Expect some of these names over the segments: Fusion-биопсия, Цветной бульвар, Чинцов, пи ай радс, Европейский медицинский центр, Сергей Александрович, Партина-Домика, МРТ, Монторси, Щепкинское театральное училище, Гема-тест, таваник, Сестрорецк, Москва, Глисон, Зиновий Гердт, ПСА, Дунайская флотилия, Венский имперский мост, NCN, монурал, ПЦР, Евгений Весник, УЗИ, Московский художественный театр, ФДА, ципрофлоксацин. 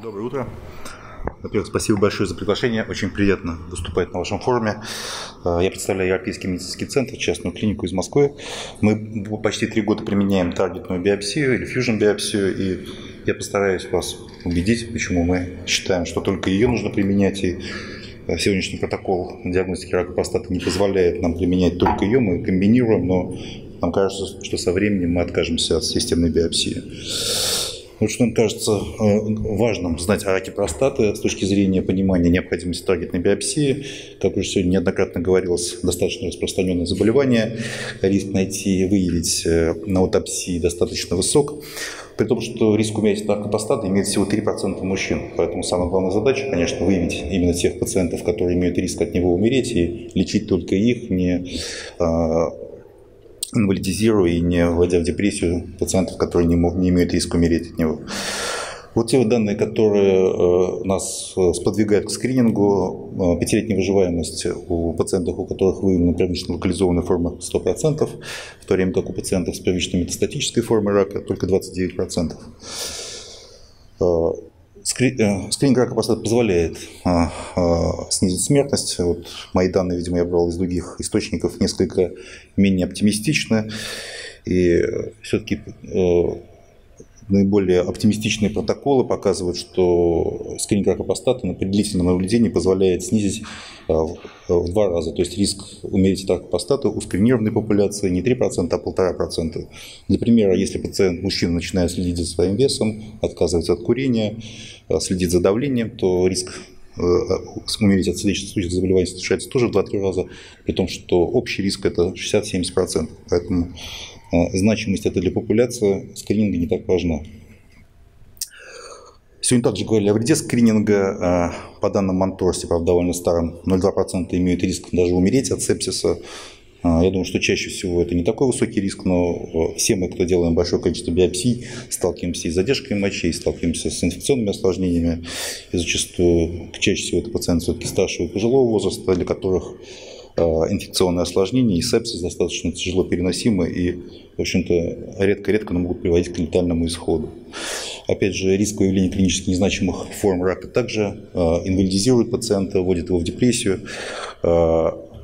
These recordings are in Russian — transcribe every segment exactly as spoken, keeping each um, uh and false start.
Доброе утро. Во-первых, спасибо большое за приглашение. Очень приятно выступать на вашем форуме. Я представляю Европейский медицинский центр, частную клинику из Москвы. Мы почти три года применяем таргетную биопсию или Fusion-биопсию, и я постараюсь вас убедить, почему мы считаем, что только ее нужно применять, и сегодняшний протокол диагностики рака простаты не позволяет нам применять только ее, мы комбинируем, но нам кажется, что со временем мы откажемся от системной биопсии. Вот что нам кажется важным знать о раке простаты с точки зрения понимания необходимости таргетной биопсии. Как уже сегодня неоднократно говорилось, достаточно распространенное заболевание. Риск найти и выявить на аутопсии достаточно высок. При том, что риск умереть от рака простаты имеет всего три процента мужчин. Поэтому самая главная задача, конечно, выявить именно тех пациентов, которые имеют риск от него умереть, и лечить только их, не инвалидизируя и не вводя в депрессию пациентов, которые не, мог, не имеют риска умереть от него. Вот те вот данные, которые нас сподвигают к скринингу, пятилетняя выживаемость у пациентов, у которых выявлена первично локализованная форма сто процентов, в то время как у пациентов с первичной метастатической формой рака только двадцать девять процентов. Скрининг рака простаты позволяет а, а, снизить смертность. Вот мои данные, видимо, я брал из других источников, несколько менее оптимистичны. И все-таки а, наиболее оптимистичные протоколы показывают, что скрининг рака простаты на длительном наблюдении позволяет снизить а, в, в два раза. То есть риск умереть от рака простаты у скринированной популяции не три процента, а полтора процента. Для примера, если пациент, мужчина, начинает следить за своим весом, отказывается от курения, следит за давлением, то риск умереть от сердечно-сосудистых заболеваний совершается тоже в два-три раза, при том, что общий риск это шестьдесят-семьдесят процентов. Поэтому значимость это для популяции скрининга не так важна. Сегодня также говорили о вреде скрининга. По данным Монторси, правда, довольно старым, ноль целых два процента имеют риск даже умереть от сепсиса. Я думаю, что чаще всего это не такой высокий риск, но все мы, кто делаем большое количество биопсий, сталкиваемся и с задержками мочи, сталкиваемся с инфекционными осложнениями. И зачастую, чаще всего, это пациенты все-таки старшего и пожилого возраста, для которых инфекционные осложнения и сепсис достаточно тяжело переносимы и, в общем-то, редко-редко могут приводить к летальному исходу. Опять же, риск выявления клинически незначимых форм рака также инвалидизирует пациента, вводит его в депрессию.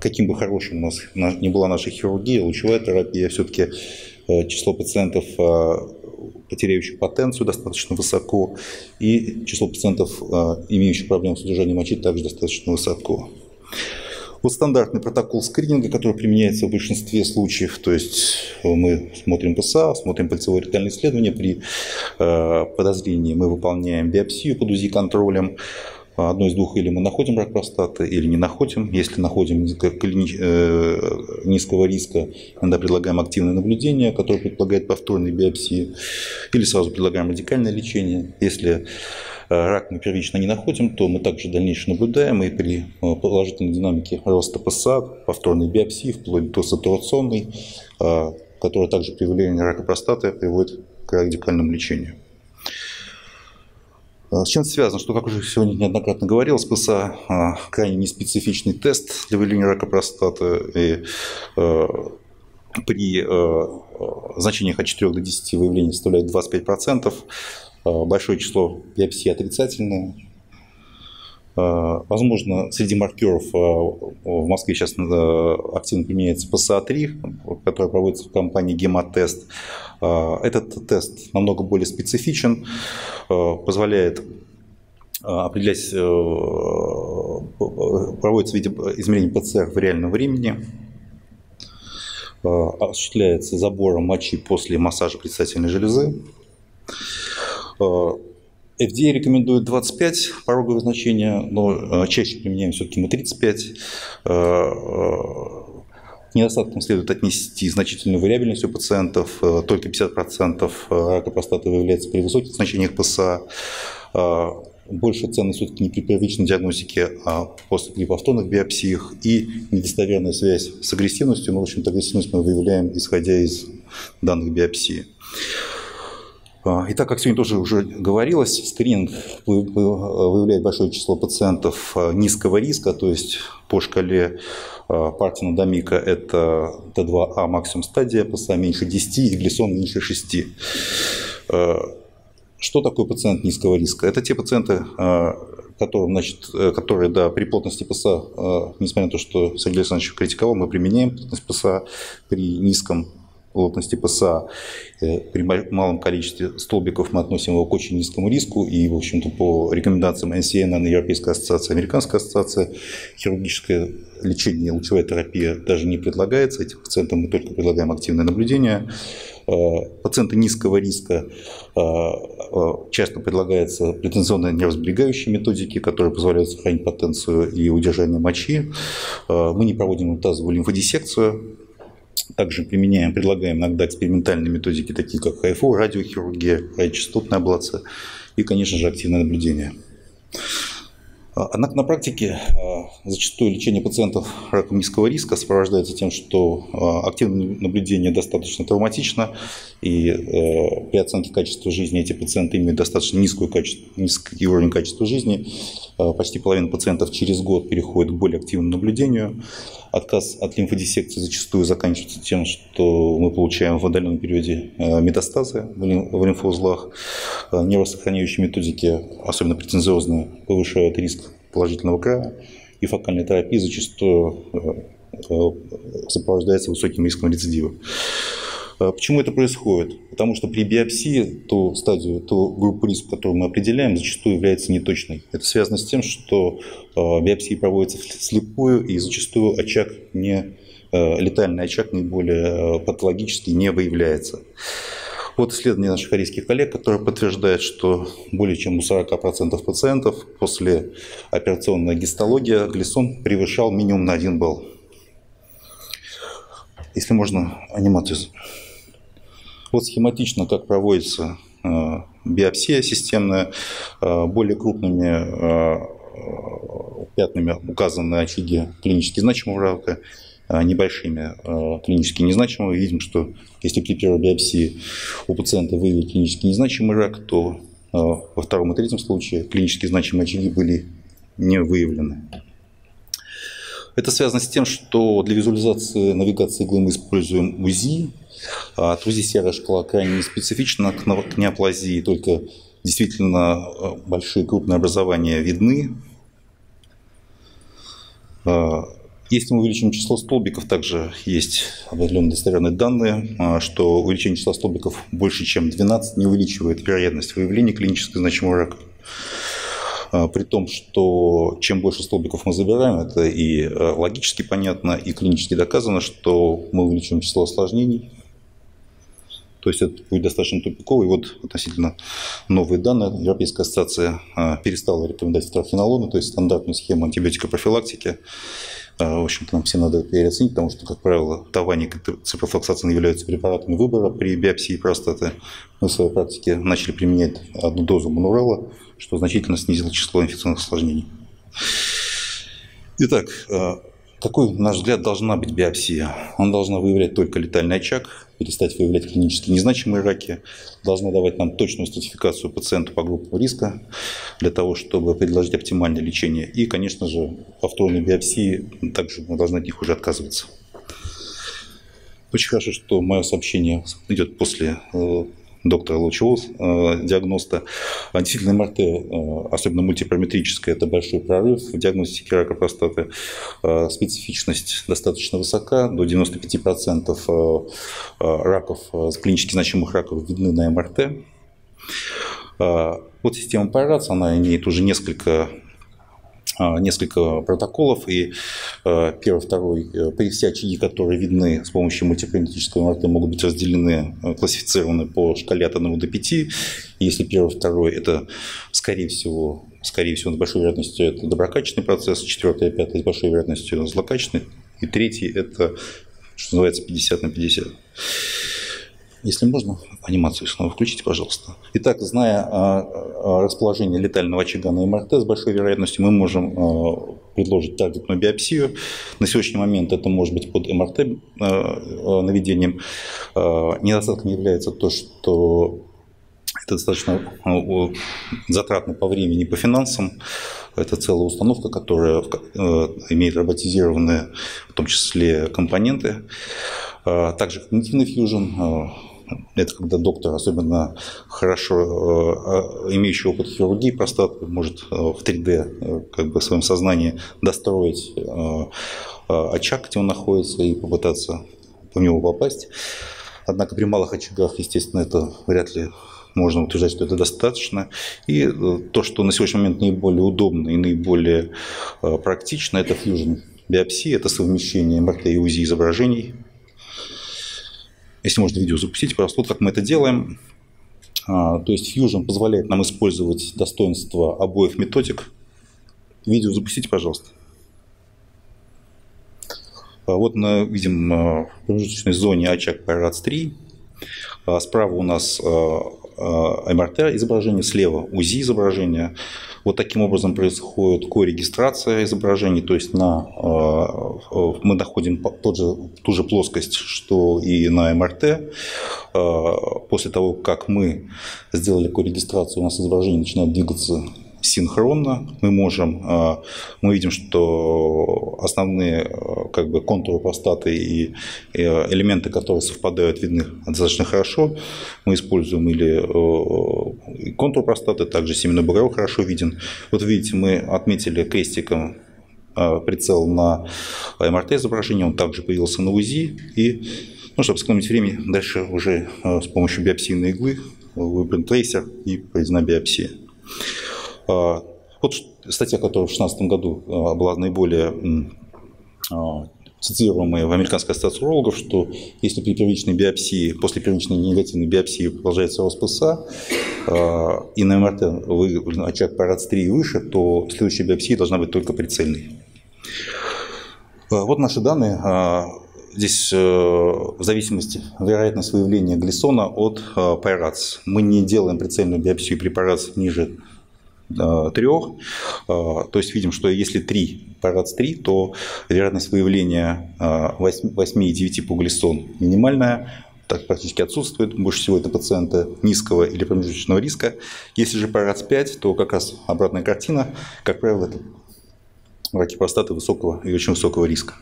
Каким бы хорошим у нас ни была наша хирургия, лучевая терапия, все-таки число пациентов, потеряющих потенцию, достаточно высоко, и число пациентов, имеющих проблемы с удержанием мочи, также достаточно высоко. Вот стандартный протокол скрининга, который применяется в большинстве случаев, то есть мы смотрим ПСА, смотрим пальцевое ретальное исследование, при подозрении мы выполняем биопсию под УЗИ контролем. Одно из двух: или мы находим рак простаты, или не находим. Если находим низкого риска, тогда предлагаем активное наблюдение, которое предполагает повторные биопсии, или сразу предлагаем радикальное лечение. Если рак мы первично не находим, то мы также дальнейше наблюдаем, и при положительной динамике роста ПСА, повторной биопсии, вплоть до сатурационной, которая также при выявлении рака простаты приводит к радикальному лечению. С чем связано, что, как уже сегодня неоднократно говорилось, ПСА – крайне неспецифичный тест для выявления рака простаты. И э, при э, значениях от четырёх до десяти выявление составляет двадцать пять процентов. Большое число биопсий отрицательное. Возможно, среди маркеров в Москве сейчас активно применяется П С А три, который проводится в компании Гема-тест. Этот тест намного более специфичен, позволяет определять, проводится в виде измерения П Ц Р в реальном времени, осуществляется забором мочи после массажа предстательной железы. Ф Д А рекомендует двадцать пять пороговое значение, но чаще применяем все-таки мы тридцать пять. К недостаткам следует отнести значительную вариабельность у пациентов. Только пятьдесят процентов рака простаты выявляется при высоких значениях П С А. Больше ценность все-таки не при первичной диагностике, а после при повторных биопсиях. И недостоверная связь с агрессивностью. Но, в общем-то, агрессивность мы выявляем, исходя из данных биопсии. И так как сегодня тоже уже говорилось, скрининг выявляет большое число пациентов низкого риска, то есть по шкале Партина-Домика это Т два А максимум стадия, ПСА меньше десяти и глисон меньше шести. Что такое пациент низкого риска? Это те пациенты, которым, значит, которые да, при плотности ПСА, несмотря на то, что Сергей Александрович критиковал, мы применяем плотность ПСА при низком плотности ПСА, при малом количестве столбиков мы относим его к очень низкому риску, и, в общем-то, по рекомендациям эн си эн, Европейской ассоциации, Американской ассоциации, хирургическое лечение, лучевая терапия даже не предлагается, этим пациентам мы только предлагаем активное наблюдение. Пациенты низкого риска часто предлагаются претензионные нервосберегающие методики, которые позволяют сохранить потенцию и удержание мочи. Мы не проводим тазовую лимфодиссекцию. Также применяем, предлагаем иногда экспериментальные методики, такие как эйч ай эф ю, радиохирургия, радиочастотная аблация и, конечно же, активное наблюдение. Однако на практике зачастую лечение пациентов раком низкого риска сопровождается тем, что активное наблюдение достаточно травматично, и при оценке качества жизни эти пациенты имеют достаточно низкую качество, низкий уровень качества жизни. Почти половина пациентов через год переходит к более активному наблюдению. Отказ от лимфодиссекции зачастую заканчивается тем, что мы получаем в отдаленном периоде метастазы в лимфоузлах. Нервосохраняющие методики, особенно претензиозные, повышают риск положительного края, и фокальная терапия зачастую сопровождается высоким риском рецидива. Почему это происходит? Потому что при биопсии ту стадию, ту группу риска, которую мы определяем, зачастую является неточной. Это связано с тем, что биопсии проводятся вслепую, и зачастую очаг не, летальный очаг наиболее патологический не выявляется. Вот исследование наших корейских коллег, которое подтверждает, что более чем у сорока процентов пациентов после операционной гистологии глисон превышал минимум на один балл. Если можно, анимацию. Вот схематично, как проводится биопсия системная, более крупными пятнами указаны очаги клинически значимого рака, небольшими клинически незначимыми. Видим, что если при первой биопсии у пациента выявили клинически незначимый рак, то во втором и третьем случае клинически значимые очаги были не выявлены. Это связано с тем, что для визуализации навигации иглы мы используем УЗИ. От УЗИ серая шкала крайне неспецифична к неоплазии, только действительно большие крупные образования видны. Если мы увеличим число столбиков, также есть определенные достоверные данные, что увеличение числа столбиков больше, чем двенадцать, не увеличивает вероятность выявления клинически значимого рака. При том, что чем больше столбиков мы забираем, это и логически понятно, и клинически доказано, что мы увеличиваем число осложнений. То есть это будет достаточно тупиковый. Вот относительно новые данные. Европейская ассоциация перестала рекомендовать трахинолону, то есть стандартную схему антибиотикопрофилактики. В общем-то, нам все надо переоценить, потому что, как правило, таваник и ципрофлоксацин являются препаратами выбора при биопсии простаты. Мы в своей практике начали применять одну дозу монурала, что значительно снизило число инфекционных осложнений. Итак, какой, на наш взгляд, должна быть биопсия? Она должна выявлять только летальный очаг, перестать выявлять клинически незначимые раки, должна давать нам точную стратификацию пациента по группам риска для того, чтобы предложить оптимальное лечение. И, конечно же, повторные биопсии, также мы должны от них уже отказываться. Очень хорошо, что мое сообщение идет после доктора лучевого диагноста. Действительно, МРТ, особенно мультипараметрическое, это большой прорыв в диагностике рака простаты. Специфичность достаточно высока, до девяноста пяти процентов раков, клинически значимых раков видны на МРТ. Вот система пи ай радс, она имеет уже несколько несколько протоколов, и первый, второй, при все очаги, которые видны с помощью мультипараметрического МРТ, могут быть разделены, классифицированы по шкале от одного до пяти. Если первый, второй, это, скорее всего, скорее всего, с большой вероятностью это доброкачественный процесс, четвертый, пятый с большой вероятностью злокачественный, и третий это, что называется, пятьдесят на пятьдесят. Если можно, анимацию снова включите, пожалуйста. Итак, зная расположение летального очага на МРТ, с большой вероятностью мы можем предложить таргетную биопсию. На сегодняшний момент это может быть под МРТ наведением. Недостатком является то, что это достаточно затратно по времени и по финансам. Это целая установка, которая имеет роботизированные, в том числе, компоненты. Также когнитивный фьюжн, Это когда доктор, особенно хорошо имеющий опыт хирургии простаты, может в три дэ, как бы в своем сознании достроить очаг, где он находится, и попытаться по нему попасть. Однако при малых очагах, естественно, это вряд ли можно утверждать, что это достаточно. И то, что на сегодняшний момент наиболее удобно и наиболее практично, это фьюжн-биопсия, это совмещение эм эр тэ и УЗИ изображений. Если можно видео запустить, просто как мы это делаем. То есть Fusion позволяет нам использовать достоинства обоих методик. Видео запустите, пожалуйста. Вот мы видим в промежуточной зоне очаг пи ай радс три. Справа у нас эм эр тэ изображение, слева УЗИ изображение. Вот таким образом происходит корегистрация изображений, то есть на, мы находим тот же, ту же плоскость, что и на эм эр тэ. После того, как мы сделали корегистрацию, у нас изображение начинает двигаться синхронно. Мы можем, мы видим, что основные как бы, контуры простаты и элементы, которые совпадают, видны достаточно хорошо. Мы используем или контур простаты, также семенно-бугровой хорошо виден. Вот видите, мы отметили крестиком прицел на эм эр тэ изображение, он также появился на УЗИ. И, ну, чтобы сэкономить время, дальше уже с помощью биопсийной иглы выбран трейсер и проведена биопсия. Вот статья, которая в две тысячи шестнадцатом году была наиболее цитируемая в Американской ассоциации урологов, что если при первичной биопсии, после первичной негативной биопсии продолжается рост ПСА, и на эм эр тэ выявлен очаг пи ай радс три и выше, то следующая биопсия должна быть только прицельной. Вот наши данные. Здесь в зависимости вероятность выявления глисона от пи ай радс. Мы не делаем прицельную биопсию при пи ай радс ниже трех, то есть видим, что если три пи ай радс три, то вероятность выявления восемь и девять по глисон минимальная, так практически отсутствует, больше всего это пациенты низкого или промежуточного риска. Если же пи ай радс пять, то как раз обратная картина, как правило, это раки простаты высокого и очень высокого риска.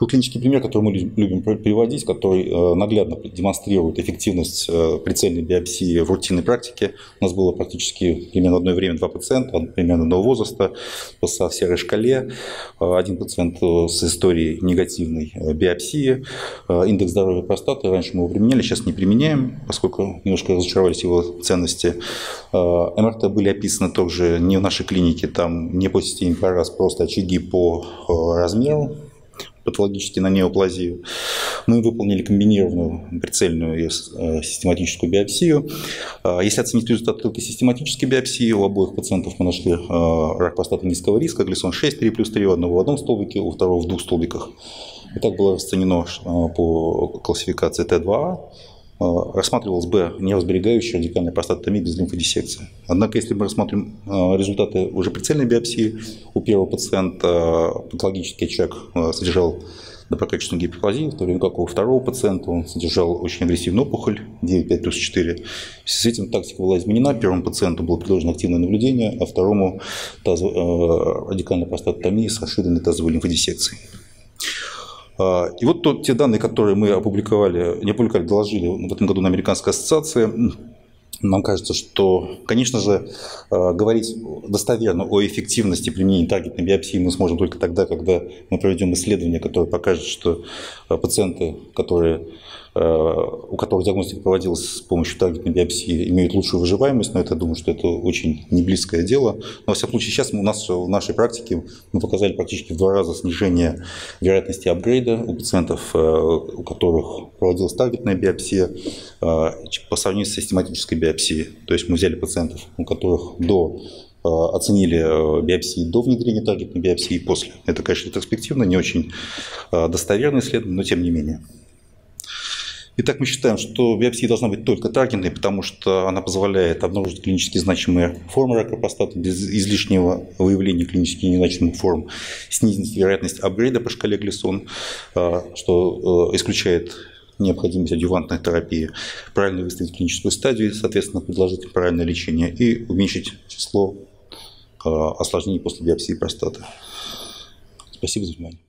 Вот клинический пример, который мы любим приводить, который наглядно демонстрирует эффективность прицельной биопсии в рутинной практике. У нас было практически примерно в одно время два пациента, примерно одного возраста, ПСА в серой шкале. Один пациент с историей негативной биопсии. Индекс здоровья простаты, раньше мы его применяли, сейчас не применяем, поскольку немножко разочаровались его ценности. эм эр тэ были описаны тоже не в нашей клинике, там не по системе пи ай радс, просто очаги по размеру, патологически на неоплазию. Мы выполнили комбинированную прицельную и систематическую биопсию. Если оценить результат только систематической биопсии, у обоих пациентов мы нашли рак простаты низкого риска, глисон шесть, три плюс три, у одного в одном столбике, у второго в двух столбиках. И так было расценено по классификации тэ два а. Рассматривалась бы невозберегающая радикальная простатотомия без лимфодиссекции. Однако, если мы рассмотрим результаты уже прицельной биопсии, у первого пациента патологический очаг содержал доброкачественную гиперплазию, в то время как у второго пациента он содержал очень агрессивную опухоль девять, пять плюс четыре. В связи с этим тактика была изменена. Первому пациенту было предложено активное наблюдение, а второму таз... радикальная простатотомия с расширенной тазовой лимфодиссекцией. И вот то, те данные, которые мы опубликовали, не опубликовали, доложили в этом году на Американской ассоциации, нам кажется, что, конечно же, говорить достоверно о эффективности применения таргетной биопсии мы сможем только тогда, когда мы проведем исследование, которое покажет, что пациенты, которые, у которых диагностика проводилась с помощью таргетной биопсии, имеют лучшую выживаемость, но это, я думаю, что это очень неблизкое дело. Но, во всяком случае, сейчас у нас в нашей практике мы показали практически в два раза снижение вероятности апгрейда у пациентов, у которых проводилась таргетная биопсия, по сравнению с систематической биопсией. То есть мы взяли пациентов, у которых до оценили биопсии до внедрения таргетной биопсии и после. Это, конечно, ретроспективно, не очень достоверное исследование, но тем не менее. Итак, мы считаем, что биопсия должна быть только таргетной, потому что она позволяет обнаружить клинически значимые формы рака простаты без излишнего выявления клинически незначимых форм, снизить вероятность апгрейда по шкале глисон, что исключает необходимость адъювантной терапии, правильно выставить клиническую стадию и, соответственно, предложить правильное лечение и уменьшить число осложнений после биопсии простаты. Спасибо за внимание.